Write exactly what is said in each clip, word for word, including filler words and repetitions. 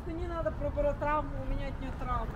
просто не надо про травму, у меня от нее травма.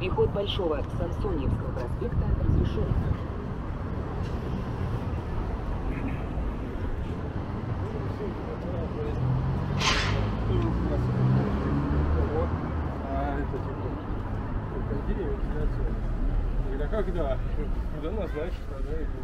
Переход Большого Самсоньевского проспекта разрешен. Когда? Когда назначить, тогда иду.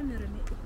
камерами и просто...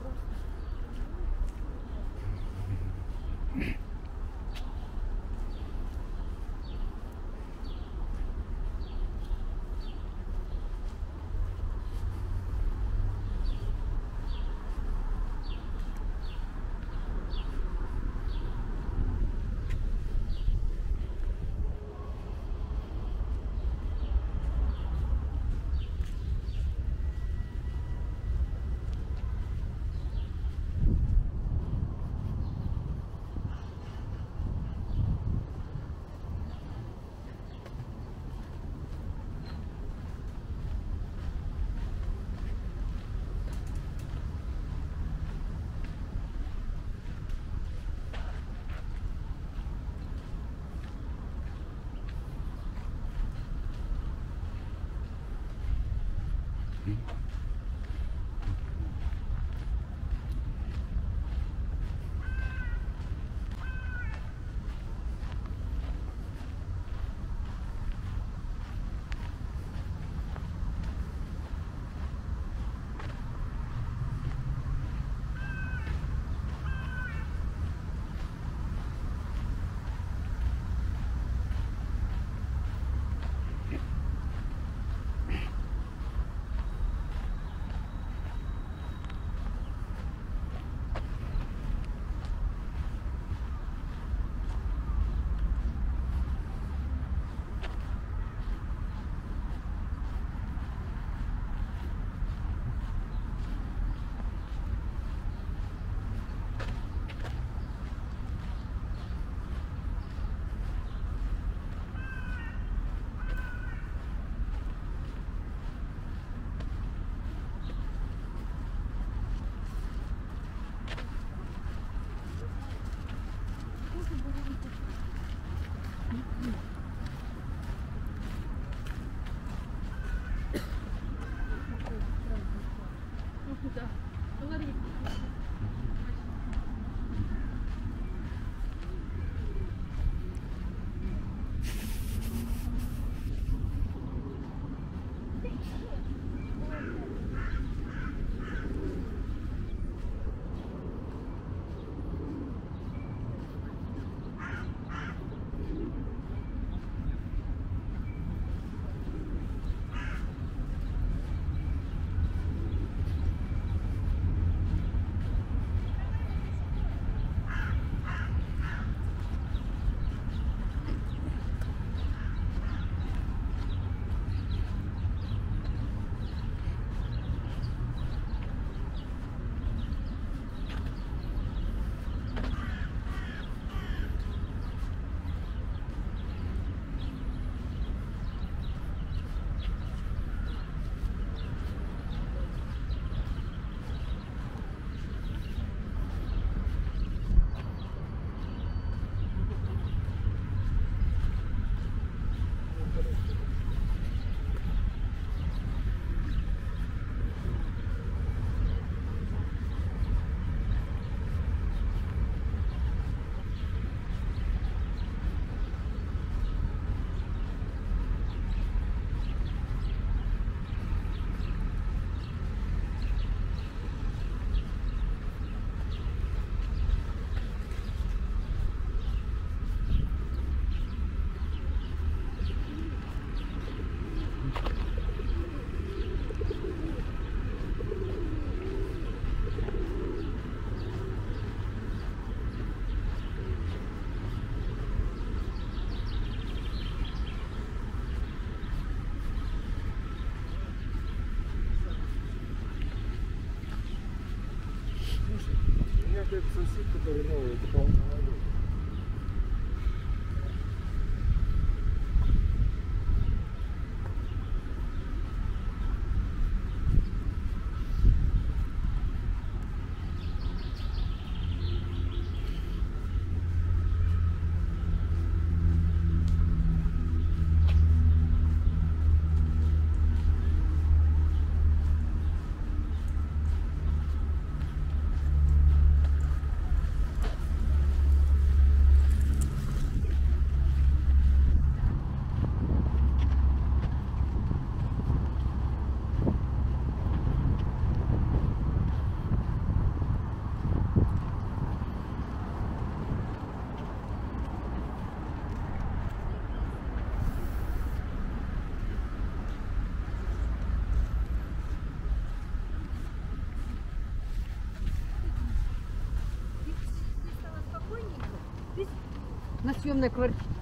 Сосед, который новый, это полный молодец. на съемной квартире.